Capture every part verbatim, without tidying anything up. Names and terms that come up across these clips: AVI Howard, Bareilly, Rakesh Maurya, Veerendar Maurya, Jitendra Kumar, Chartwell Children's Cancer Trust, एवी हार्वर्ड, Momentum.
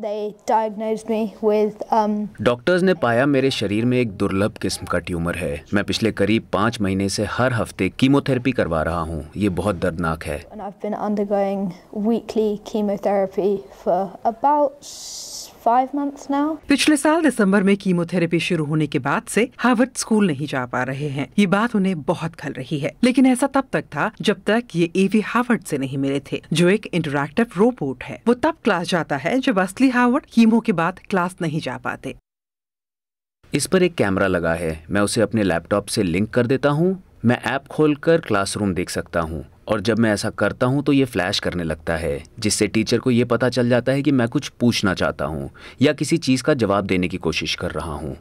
Doctors um... ने पाया मेरे शरीर में एक दुर्लभ किस्म का ट्यूमर है। मैं पिछले करीब पाँच महीने से हर हफ्ते कीमोथेरेपी करवा रहा हूँ। ये बहुत दर्दनाक है। पिछले साल दिसंबर में कीमोथेरेपी शुरू होने के बाद से हार्वर्ड स्कूल नहीं जा पा रहे हैं। ये बात उन्हें बहुत खल रही है, लेकिन ऐसा तब तक था जब तक ये एवी हार्वर्ड से नहीं मिले थे, जो एक इंटरैक्टिव रोबोट है। वो तब क्लास जाता है जब असली हार्वर्ड कीमो के बाद क्लास नहीं जा पाते। इस पर एक कैमरा लगा है। मैं उसे अपने लैपटॉप से लिंक कर देता हूँ। मैं ऐप खोलकर क्लासरूम देख सकता हूँ, और जब मैं ऐसा करता हूँ तो ये फ्लैश करने लगता है, जिससे टीचर को ये पता चल जाता है कि मैं कुछ पूछना चाहता हूँ या किसी चीज़ का जवाब देने की कोशिश कर रहा हूँ।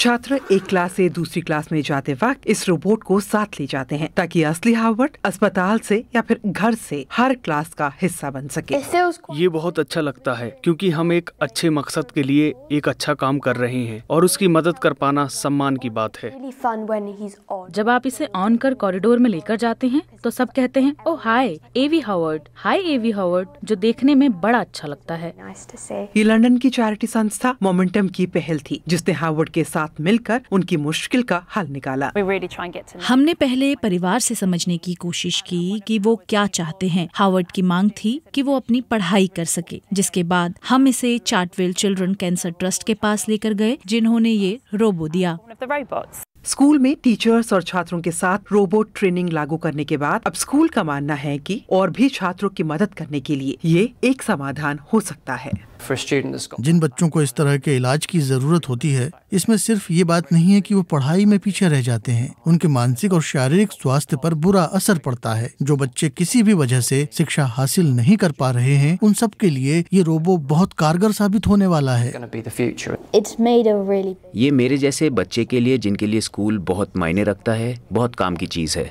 छात्र एक क्लास से दूसरी क्लास में जाते वक्त इस रोबोट को साथ ले जाते हैं, ताकि असली हार्वर्ड अस्पताल से या फिर घर से हर क्लास का हिस्सा बन सके। ये बहुत अच्छा लगता है, क्योंकि हम एक अच्छे मकसद के लिए एक अच्छा काम कर रहे हैं और उसकी मदद कर पाना सम्मान की बात है। जब आप इसे ऑन कर कॉरिडोर में लेकर जाते हैं तो सब कहते हैं, ओ हाय एवी हावर्ड, हाय एवी हावर्ड, जो देखने में बड़ा अच्छा लगता है। ये लंदन की चैरिटी संस्था मोमेंटम की पहल थी, जिसने हार्वर्ड के साथ मिलकर उनकी मुश्किल का हल निकाला। हमने पहले परिवार से समझने की कोशिश की कि वो क्या चाहते हैं। हार्वर्ड की मांग थी कि वो अपनी पढ़ाई कर सके, जिसके बाद हम इसे चार्टवेल चिल्ड्रन कैंसर ट्रस्ट के पास लेकर गए, जिन्होंने ये रोबो दिया। स्कूल में टीचर्स और छात्रों के साथ रोबोट ट्रेनिंग लागू करने के बाद अब स्कूल का मानना है कि और भी छात्रों की मदद करने के लिए ये एक समाधान हो सकता है। जिन बच्चों को इस तरह के इलाज की जरूरत होती है, इसमें सिर्फ ये बात नहीं है कि वो पढ़ाई में पीछे रह जाते हैं, उनके मानसिक और शारीरिक स्वास्थ्य पर बुरा असर पड़ता है। जो बच्चे किसी भी वजह से शिक्षा हासिल नहीं कर पा रहे हैं, उन सब के लिए ये रोबो बहुत कारगर साबित होने वाला है। ये मेरे जैसे बच्चे के लिए, जिनके लिए स्कूल बहुत मायने रखता है, बहुत काम की चीज़ है।